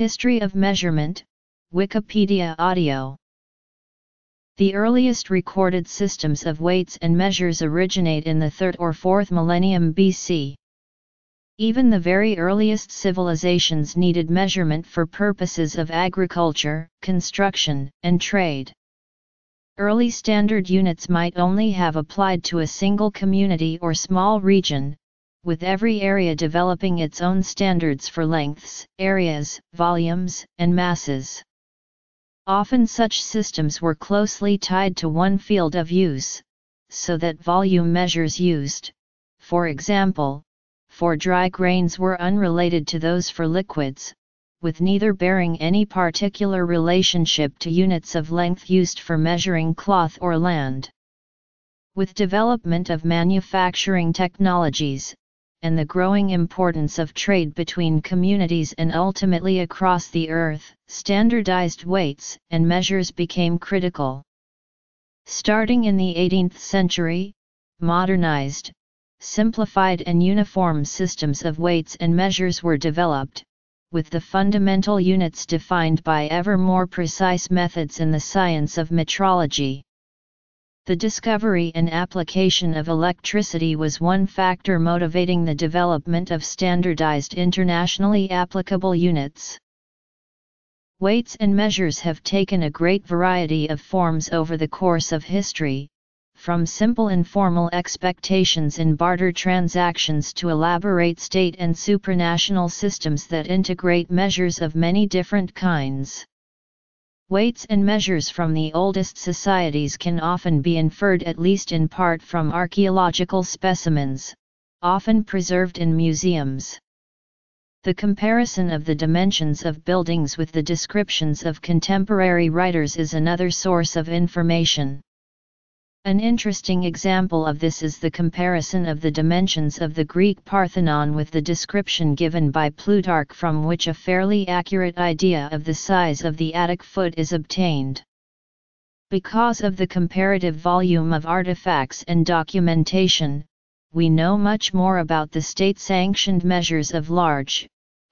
History of Measurement, Wikipedia Audio. The earliest recorded systems of weights and measures originate in the 3rd or 4th millennium BC. Even the very earliest civilizations needed measurement for purposes of agriculture, construction, and trade. Early standard units might only have applied to a single community or small region, with every area developing its own standards for lengths, areas, volumes, and masses. Often such systems were closely tied to one field of use, so that volume measures used, for example, for dry grains were unrelated to those for liquids, with neither bearing any particular relationship to units of length used for measuring cloth or land. With development of manufacturing technologies, and the growing importance of trade between communities and ultimately across the earth, standardized weights and measures became critical. Starting in the 18th century, modernized, simplified and uniform systems of weights and measures were developed, with the fundamental units defined by ever more precise methods in the science of metrology. The discovery and application of electricity was one factor motivating the development of standardized internationally applicable units. Weights and measures have taken a great variety of forms over the course of history, from simple informal expectations in barter transactions to elaborate state and supranational systems that integrate measures of many different kinds. Weights and measures from the oldest societies can often be inferred at least in part from archaeological specimens, often preserved in museums. The comparison of the dimensions of buildings with the descriptions of contemporary writers is another source of information. An interesting example of this is the comparison of the dimensions of the Greek Parthenon with the description given by Plutarch, from which a fairly accurate idea of the size of the attic foot is obtained. Because of the comparative volume of artifacts and documentation, we know much more about the state-sanctioned measures of large,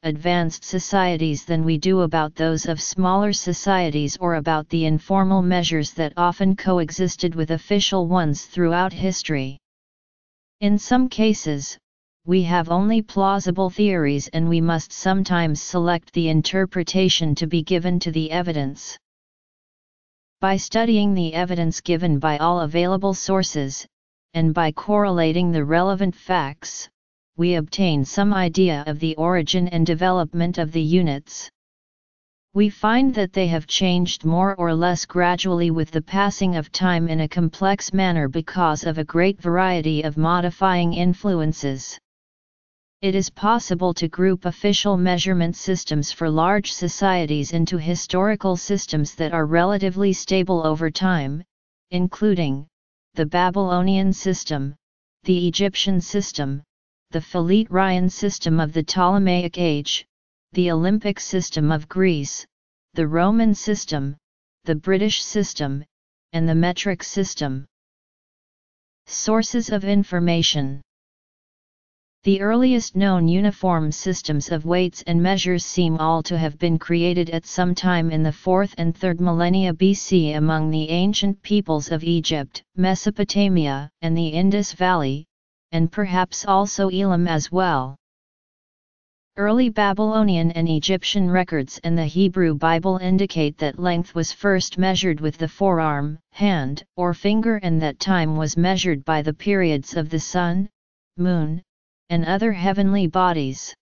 advanced societies than we do about those of smaller societies or about the informal measures that often coexisted with official ones throughout history. In some cases, we have only plausible theories and we must sometimes select the interpretation to be given to the evidence. By studying the evidence given by all available sources, and by correlating the relevant facts, we obtain some idea of the origin and development of the units. We find that they have changed more or less gradually with the passing of time in a complex manner because of a great variety of modifying influences. It is possible to group official measurement systems for large societies into historical systems that are relatively stable over time, including the Babylonian system, the Egyptian system, the Philete-Rhian system of the Ptolemaic age, the Olympic system of Greece, the Roman system, the British system, and the metric system. Sources of information. The earliest known uniform systems of weights and measures seem all to have been created at some time in the 4th and 3rd millennia BC among the ancient peoples of Egypt, Mesopotamia, and the Indus Valley, and perhaps also Elam as well. Early Babylonian and Egyptian records and the Hebrew Bible indicate that length was first measured with the forearm, hand, or finger, and that time was measured by the periods of the sun, moon, and other heavenly bodies.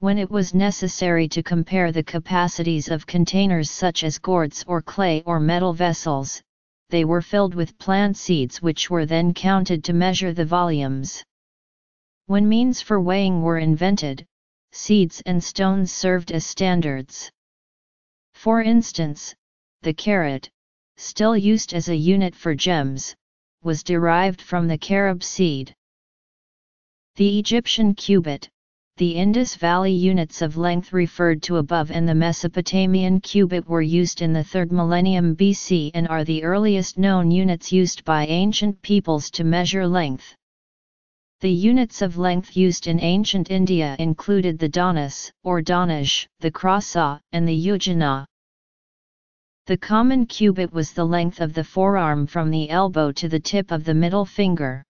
When it was necessary to compare the capacities of containers such as gourds or clay or metal vessels, they were filled with plant seeds which were then counted to measure the volumes. When means for weighing were invented, seeds and stones served as standards. For instance, the carat, still used as a unit for gems, was derived from the carob seed. The Egyptian cubit, the Indus Valley units of length referred to above, and the Mesopotamian cubit were used in the 3rd millennium BC and are the earliest known units used by ancient peoples to measure length. The units of length used in ancient India included the dhanas, or dhanaj, the krasa, and the yojana. The common cubit was the length of the forearm from the elbow to the tip of the middle finger.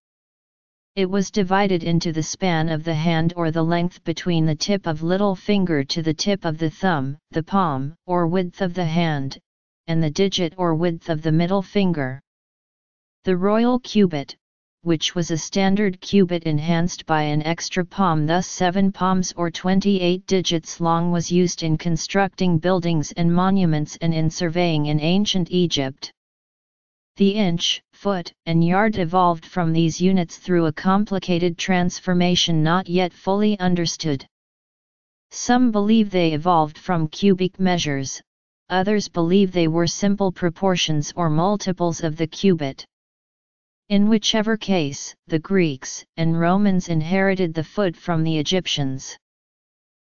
It was divided into the span of the hand or the length between the tip of little finger to the tip of the thumb, the palm or width of the hand, and the digit or width of the middle finger. The royal cubit, which was a standard cubit enhanced by an extra palm, thus 7 palms or 28 digits long, was used in constructing buildings and monuments and in surveying in ancient Egypt. The inch, foot, and yard evolved from these units through a complicated transformation not yet fully understood. Some believe they evolved from cubic measures, others believe they were simple proportions or multiples of the cubit. In whichever case, the Greeks and Romans inherited the foot from the Egyptians.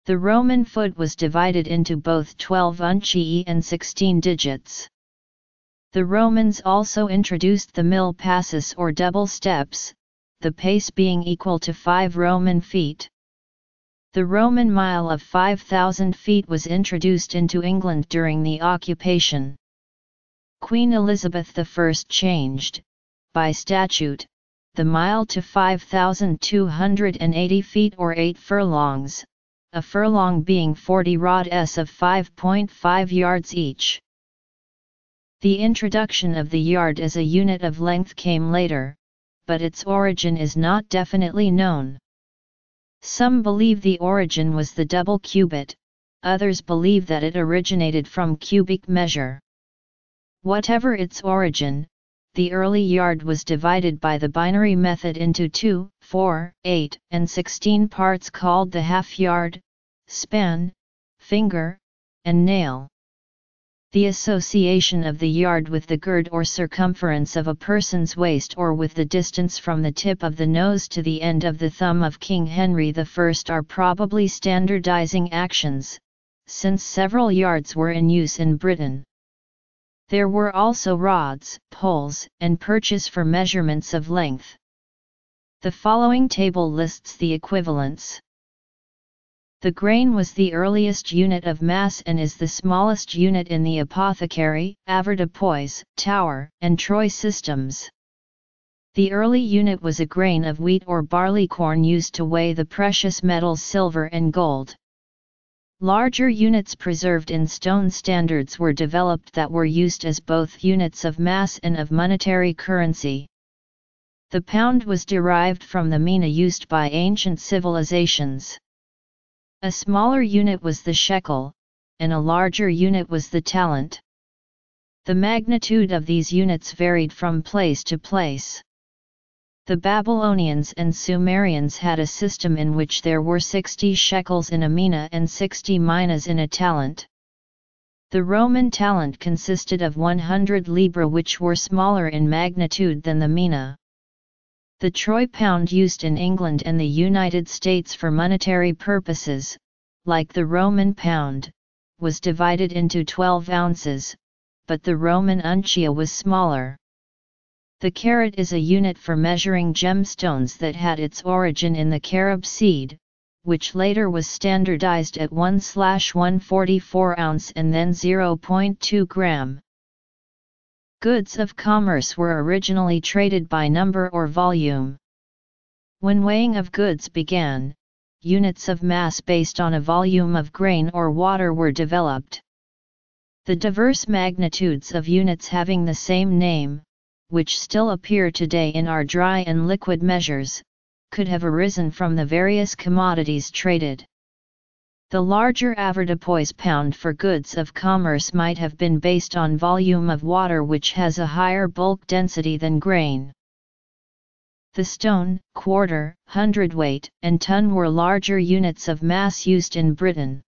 The Roman foot was divided into both 12 uncii and 16 digits. The Romans also introduced the mil passus or double steps, the pace being equal to 5 Roman feet. The Roman mile of 5,000 feet was introduced into England during the occupation. Queen Elizabeth I changed, by statute, the mile to 5,280 feet or 8 furlongs, a furlong being 40 rods of 5.5 yards each. The introduction of the yard as a unit of length came later, but its origin is not definitely known. Some believe the origin was the double cubit, others believe that it originated from cubic measure. Whatever its origin, the early yard was divided by the binary method into 2, 4, 8, and 16 parts called the half yard, span, finger, and nail. The association of the yard with the gird or circumference of a person's waist or with the distance from the tip of the nose to the end of the thumb of King Henry I are probably standardizing actions, since several yards were in use in Britain. There were also rods, poles, and perches for measurements of length. The following table lists the equivalents. The grain was the earliest unit of mass and is the smallest unit in the apothecary, avoirdupois, tower, and troy systems. The early unit was a grain of wheat or barley corn used to weigh the precious metals silver and gold. Larger units preserved in stone standards were developed that were used as both units of mass and of monetary currency. The pound was derived from the mina used by ancient civilizations. A smaller unit was the shekel, and a larger unit was the talent. The magnitude of these units varied from place to place. The Babylonians and Sumerians had a system in which there were 60 shekels in a mina and 60 minas in a talent. The Roman talent consisted of 100 libra, which were smaller in magnitude than the mina. The troy pound used in England and the United States for monetary purposes, like the Roman pound, was divided into 12 ounces, but the Roman uncia was smaller. The carat is a unit for measuring gemstones that had its origin in the carob seed, which later was standardized at 1/144 ounce and then 0.2 gram. Goods of commerce were originally traded by number or volume. When weighing of goods began, units of mass based on a volume of grain or water were developed. The diverse magnitudes of units having the same name, which still appear today in our dry and liquid measures, could have arisen from the various commodities traded. The larger avoirdupois pound for goods of commerce might have been based on volume of water, which has a higher bulk density than grain. The stone, quarter, hundredweight, and ton were larger units of mass used in Britain.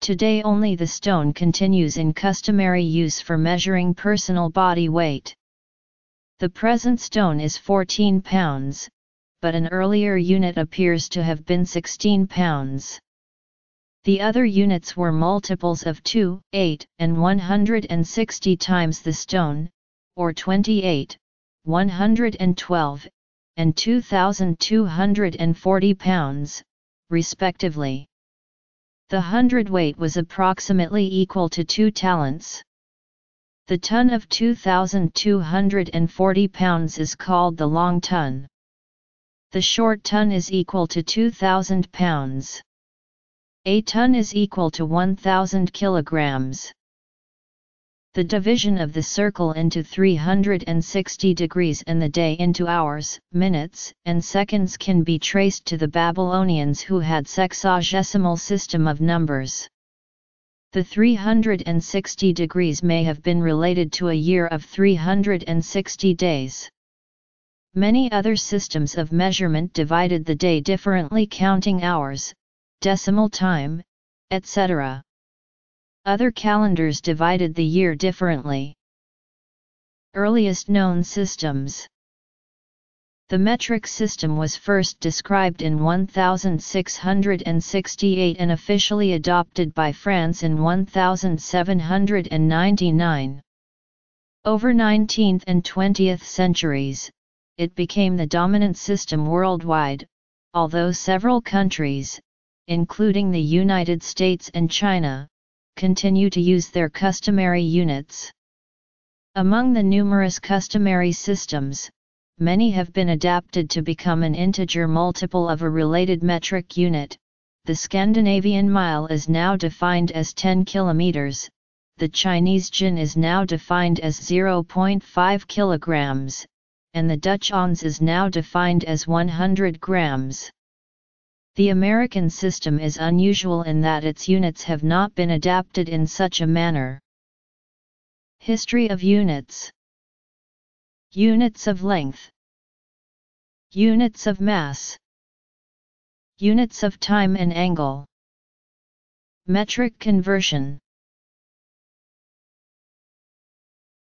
Today only the stone continues in customary use for measuring personal body weight. The present stone is 14 pounds, but an earlier unit appears to have been 16 pounds. The other units were multiples of 2, 8, and 160 times the stone, or 28, 112, and 2,240 pounds, respectively. The hundredweight was approximately equal to 2 talents. The ton of 2,240 pounds is called the long ton. The short ton is equal to 2,000 pounds. A ton is equal to 1,000 kilograms. The division of the circle into 360 degrees and the day into hours, minutes, and seconds can be traced to the Babylonians, who had sexagesimal system of numbers. The 360 degrees may have been related to a year of 360 days. Many other systems of measurement divided the day differently, counting hours, decimal time, etc. Other calendars divided the year differently. Earliest known systems. The metric system was first described in 1668 and officially adopted by France in 1799. Over 19th and 20th centuries, it became the dominant system worldwide, although several countries, including the United States and China, continue to use their customary units. Among the numerous customary systems, many have been adapted to become an integer multiple of a related metric unit. The Scandinavian mile is now defined as 10 kilometers, the Chinese jin is now defined as 0.5 kilograms, and the Dutch ons is now defined as 100 grams. The American system is unusual in that its units have not been adapted in such a manner. History of units. Units of length. Units of mass. Units of time and angle. Metric conversion.